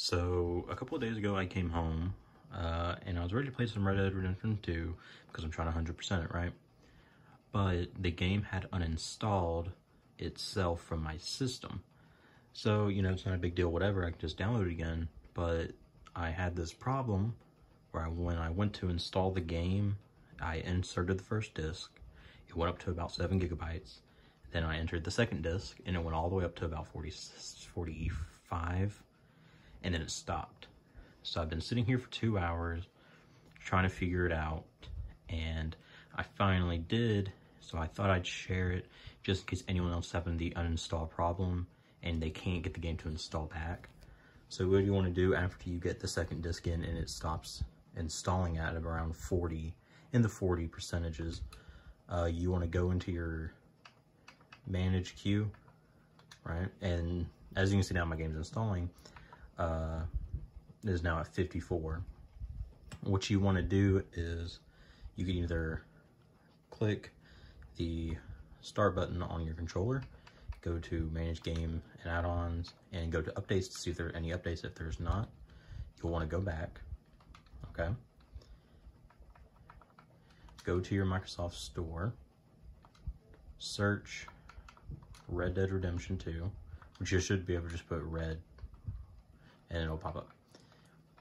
So a couple of days ago I came home and I was ready to play some Red Dead Redemption 2 because I'm trying to 100% it, right? But the game had uninstalled itself from my system. So, you know, it's not a big deal, whatever, I can just download it again. But I had this problem where when I went to install the game, I inserted the first disc. It went up to about 7 gigabytes. Then I entered the second disc and it went all the way up to about 45, and then it stopped. So I've been sitting here for 2 hours trying to figure it out, and I finally did. So I thought I'd share it just in case anyone else having the uninstall problem and they can't get the game to install back. So what you want to do after you get the second disc in and it stops installing at around 40, in the 40%, you want to go into your manage queue, right? And as you can see now, my game's installing, is now at 54. What you want to do is you can either click the start button on your controller, go to manage game and add-ons, and go to updates to see if there are any updates. If there's not, you'll want to go back, okay? Go to your Microsoft Store, search Red Dead Redemption 2, which you should be able to just put Red and it'll pop up.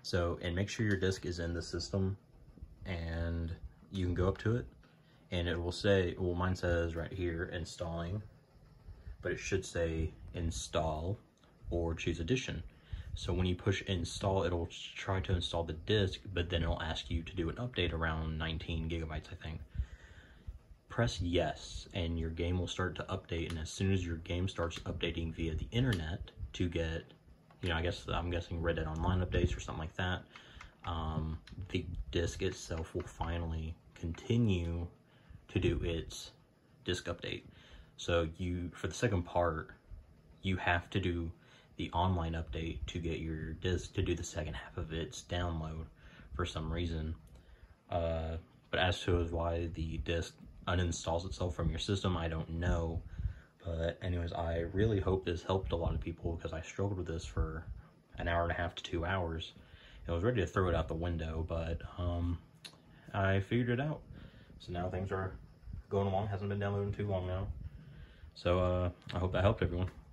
So, and make sure your disc is in the system, and you can go up to it and it will say, well, mine says right here installing, but it should say install or choose edition. So when you push install, it'll try to install the disc, but then it'll ask you to do an update around 19 gigabytes, I think. Press yes, and your game will start to update. And as soon as your game starts updating via the internet to get, you know, I'm guessing Red Dead Online updates or something like that, the disc itself will finally continue to do its disc update. So you, for the second part, you have to do the online update to get your disc to do the second half of its download for some reason. But as to why the disc uninstalls itself from your system, I don't know. But anyways, I really hope this helped a lot of people, because I struggled with this for an hour and a half to 2 hours. I was ready to throw it out the window, but I figured it out. So now things are going along. Hasn't been downloading too long now. So I hope that helped everyone.